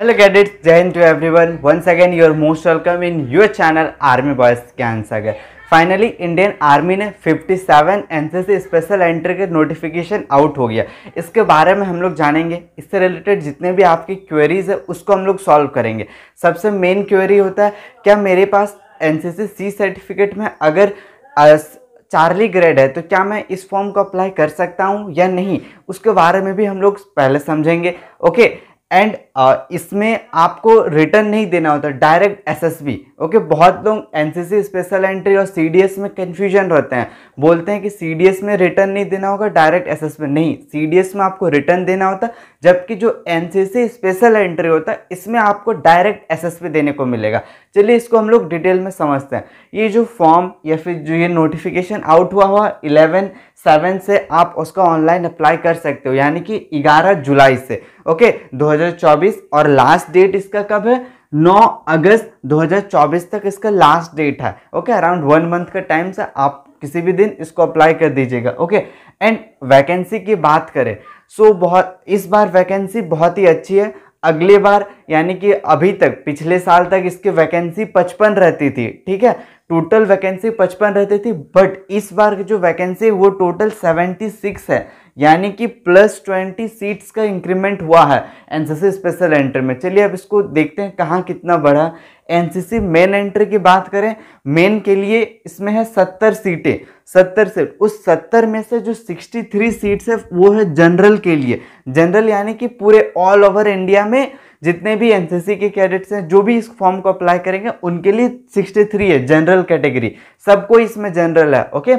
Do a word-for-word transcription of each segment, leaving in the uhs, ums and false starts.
Hello cadets, Jai Hind to everyone. Once again, you are most welcome in your channel Army Boys Gyan Sagar. Finally Indian army ने सत्तावन NCC special entry के notification out हो गया। इसके बारे में हम लोग जानेंगे, इससे रिलेटेड जितने भी आपकी क्वेरीज है उसको हम लोग सॉल्व करेंगे। सबसे मेन क्वेरी होता है क्या मेरे पास एनसीसी सी सर्टिफिकेट में अगर चार्ली ग्रेड है तो क्या मैं इस फॉर्म को अप्लाई कर सकता हूँ या नहीं, उसके बारे में भी हम लोग पहले समझेंगे। ओके एंड uh, इसमें आपको रिटर्न नहीं देना होता, डायरेक्ट एसएसबी। ओके बहुत लोग एनसीसी स्पेशल एंट्री और सीडीएस में कन्फ्यूजन रहते हैं, बोलते हैं कि सीडीएस में रिटर्न नहीं देना होगा, डायरेक्ट एसएसबी। नहीं, सीडीएस में आपको रिटर्न देना होता, जबकि जो एनसीसी स्पेशल एंट्री होता है इसमें आपको डायरेक्ट एसएसबी देने को मिलेगा। चलिए इसको हम लोग डिटेल में समझते हैं। ये जो फॉर्म या फिर जो ये नोटिफिकेशन आउट हुआ हुआ इलेवन सेवन से आप उसका ऑनलाइन अप्लाई कर सकते हो, यानी कि ग्यारह जुलाई से। ओके दो हज़ार चौबीस और लास्ट डेट इसका कब है, नौ अगस्त दो हज़ार चौबीस तक इसका लास्ट डेट है। ओके अराउंड वन मंथ का टाइम से आप किसी भी दिन इसको अप्लाई कर दीजिएगा। ओके एंड वैकेंसी की बात करें सो so, बहुत इस बार वैकेंसी बहुत ही अच्छी है। अगले बार यानी कि अभी तक पिछले साल तक इसकी वैकेंसी पचपन रहती थी, ठीक है, टोटल वैकेंसी पचपन रहती थी। बट इस बार की जो वैकेंसी वो टोटल छिहत्तर है, यानी कि प्लस बीस सीट्स का इंक्रीमेंट हुआ है एनसीसी स्पेशल एंट्री में। चलिए अब इसको देखते हैं कहाँ कितना बढ़ा। एनसीसी मेन एंट्री की बात करें, मेन के लिए इसमें है सत्तर सीटें, सत्तर सीट। उस सत्तर में से जो तिरसठ सीट्स है वो है जनरल के लिए। जनरल यानी कि पूरे ऑल ओवर इंडिया में जितने भी एनसीसी के कैडेट्स हैं जो भी इस फॉर्म को अप्लाई करेंगे उनके लिए तिरसठ है जनरल कैटेगरी, सबको इसमें जनरल है। ओके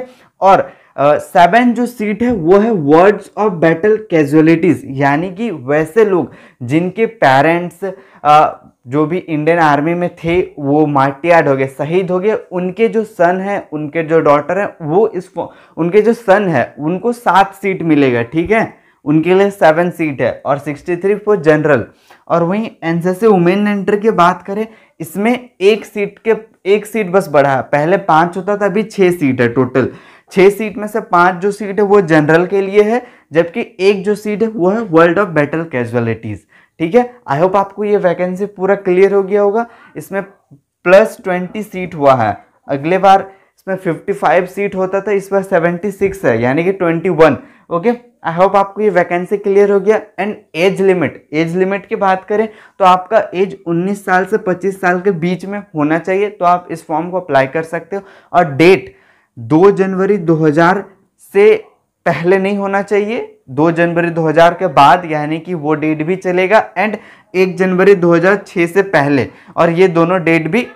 और सेवन uh, जो सीट है वो है वर्ड्स ऑफ बैटल कैजुअलिटीज़, यानी कि वैसे लोग जिनके पेरेंट्स uh, जो भी इंडियन आर्मी में थे वो मार्टियार्ड हो गए, शहीद हो गए, उनके जो सन है, उनके जो डॉटर हैं वो इस उनके जो सन है उनको सात सीट मिलेगा, ठीक है, उनके लिए सेवन सीट है और तिरसठ फॉर जनरल। और वहीं एनसीसी वुमेन एंट्री की बात करें, इसमें एक सीट के एक सीट बस बढ़ा है, पहले पाँच होता था अभी छः सीट है टोटल। छः सीट में से पाँच जो सीट है वो जनरल के लिए है, जबकि एक जो सीट है वो है वर्ल्ड ऑफ बैटल कैजुअलिटीज़, ठीक है। आई होप आपको ये वैकेंसी पूरा क्लियर हो गया होगा। इसमें प्लस बीस सीट हुआ है, अगले बार इसमें पचपन सीट होता था, इस बार छिहत्तर है, यानी कि इक्कीस। ओके आई होप आपको ये वैकेंसी क्लियर हो गया। And age limit, age limit की बात करें तो आपका एज उन्नीस साल से पच्चीस साल के बीच में होना चाहिए, तो आप इस फॉर्म को अप्लाई कर सकते हो। और डेट दो जनवरी दो हज़ार से पहले नहीं होना चाहिए, दो जनवरी दो हज़ार के बाद यानी कि वो डेट भी चलेगा, एंड एक जनवरी दो हज़ार छः से पहले, और ये दोनों डेट भी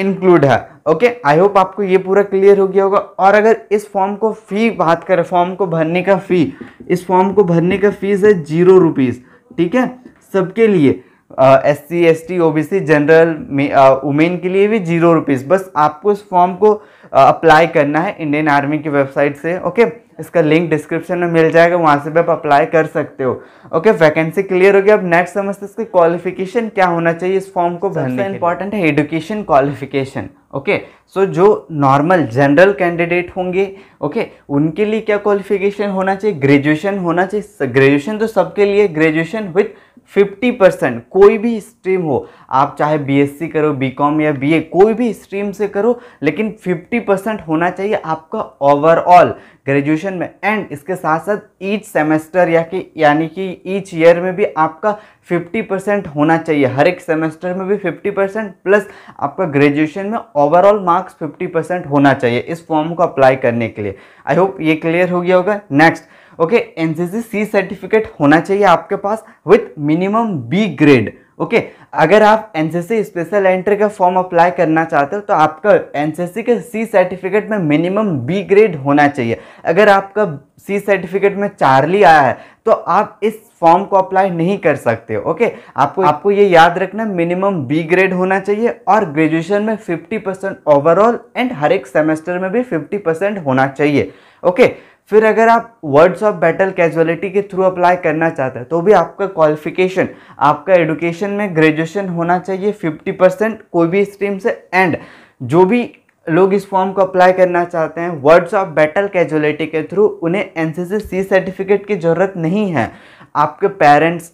इंक्लूड है। ओके आई होप आपको ये पूरा क्लियर हो गया होगा। और अगर इस फॉर्म को फ़ी बात करें, फॉर्म को भरने का फ़ी, इस फॉर्म को भरने का फीस है जीरो रुपीज़, ठीक है, सबके लिए, S C S T O B C general में वुमेन के लिए भी जीरो रुपीज़। बस आपको इस फॉर्म को अप्लाई uh, करना है इंडियन आर्मी की वेबसाइट से। Okay okay? इसका लिंक डिस्क्रिप्शन में मिल जाएगा, वहाँ से भी आप अप्लाई कर सकते हो। ओके वैकेंसी क्लियर हो गया। अब नेक्स्ट समझते हैं इसकी क्वालिफिकेशन क्या होना चाहिए इस फॉर्म को भरने के लिए। इंपॉर्टेंट है एजुकेशन क्वालिफिकेशन। ओके सो जो नॉर्मल जनरल कैंडिडेट होंगे ओके okay, उनके लिए क्या क्वालिफिकेशन होना चाहिए, ग्रेजुएशन होना चाहिए। ग्रेजुएशन तो सबके लिए, ग्रेजुएशन विथ पचास परसेंट, कोई भी स्ट्रीम हो, आप चाहे बीएससी करो, बीकॉम या बीए, कोई भी स्ट्रीम से करो, लेकिन पचास परसेंट होना चाहिए आपका ओवरऑल ग्रेजुएशन में। एंड इसके साथ साथ ईच सेमेस्टर या कि यानी कि ईच ईयर में भी आपका पचास परसेंट होना चाहिए, हर एक सेमेस्टर में भी पचास परसेंट प्लस आपका ग्रेजुएशन में ओवरऑल मार्क्स पचास परसेंट होना चाहिए इस फॉर्म को अप्लाई करने के लिए। आई होप ये क्लियर हो गया होगा। Next okay NCC C certificate होना चाहिए आपके पास with minimum B grade. Okay अगर आप एनसीसी स्पेशल एंट्री का फॉर्म अप्लाई करना चाहते हो तो आपका एनसीसी के सी सर्टिफिकेट में मिनिमम बी ग्रेड होना चाहिए। अगर आपका सी सर्टिफिकेट में चार्ली आया है तो आप इस फॉर्म को अप्लाई नहीं कर सकते हो। ओके आपको आपको ये याद रखना, मिनिमम बी ग्रेड होना चाहिए और ग्रेजुएशन में पचास परसेंट ओवरऑल एंड हर एक सेमेस्टर में भी पचास परसेंट होना चाहिए। ओके फिर अगर आप वर्ड्स ऑफ बैटल कैजुअलिटी के थ्रू अप्लाई करना चाहते हैं तो भी आपका क्वालिफिकेशन, आपका एडुकेशन में ग्रेजुएशन होना चाहिए पचास परसेंट कोई भी स्ट्रीम से। एंड जो भी लोग इस फॉर्म को अप्लाई करना चाहते हैं वर्ड्स ऑफ बैटल कैजुअलिटी के थ्रू, उन्हें एनसीसी सी सर्टिफिकेट की ज़रूरत नहीं है, आपके पेरेंट्स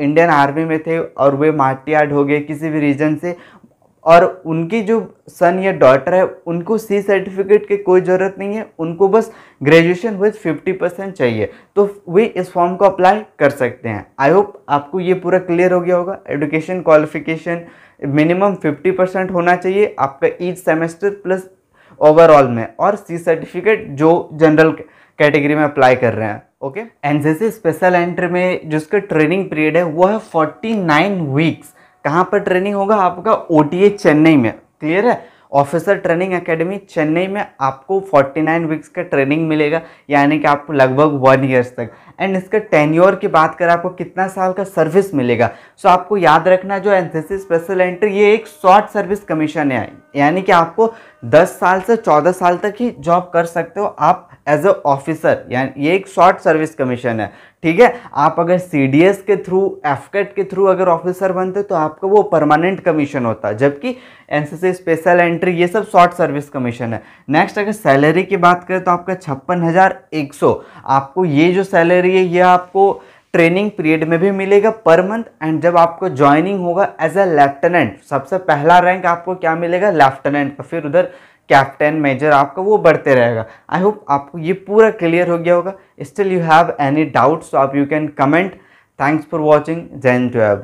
इंडियन आर्मी में थे और वे मार्टियार्ड हो गए किसी भी रीजन से, और उनकी जो सन या डॉटर है उनको सी सर्टिफिकेट की कोई ज़रूरत नहीं है, उनको बस ग्रेजुएशन विद फिफ्टी परसेंट चाहिए, तो वे इस फॉर्म को अप्लाई कर सकते हैं। आई होप आपको ये पूरा क्लियर हो गया होगा। Education qualification minimum fifty percent होना चाहिए आपका ईच सेमेस्टर प्लस ओवरऑल में, और सी सर्टिफिकेट जो जनरल कैटेगरी में अप्लाई कर रहे हैं। ओके, एनसीसी स्पेशल एंट्री में जिसका ट्रेनिंग पीरियड है वो है फोर्टी नाइन वीक्स। कहाँ पर ट्रेनिंग होगा आपका? ओटीए चेन्नई में। क्लियर है, ऑफिसर ट्रेनिंग एकेडमी चेन्नई में आपको फोर्टी नाइन वीक्स का ट्रेनिंग मिलेगा, यानी कि आपको लगभग वन ईयर्स तक। एंड इसका टेन्योर की बात करें आपको कितना साल का सर्विस मिलेगा, सो आपको याद रखना जो एनसीसी स्पेशल एंट्री ये एक शॉर्ट सर्विस कमीशन है, यानी कि आपको दस साल से चौदह साल तक ही जॉब कर सकते हो आप एज अ ऑफिसर, यानी ये एक शॉर्ट सर्विस कमीशन है। ठीक है, आप अगर सीडीएस के थ्रू एफकेट के थ्रू अगर ऑफिसर बनते तो आपका वो परमानेंट कमीशन होता, जबकि एनसीसी स्पेशल एंट्री ये सब शॉर्ट सर्विस कमीशन है। नेक्स्ट, अगर सैलरी की बात करें तो आपका छप्पन हज़ार एक सौ, आपको ये जो सैलरी है ये आपको ट्रेनिंग पीरियड में भी मिलेगा पर मंथ। एंड जब आपको ज्वाइनिंग होगा एज अ लेफ्टिनेंट, सबसे पहला रैंक आपको क्या मिलेगा? लेफ्टिनेंट का, फिर उधर कैप्टन मेजर आपका वो बढ़ते रहेगा। आई होप आपको ये पूरा क्लियर हो गया होगा। Still you have any doubt so आप you can comment. Thanks for watching. जय हिंद टू एवरीवन।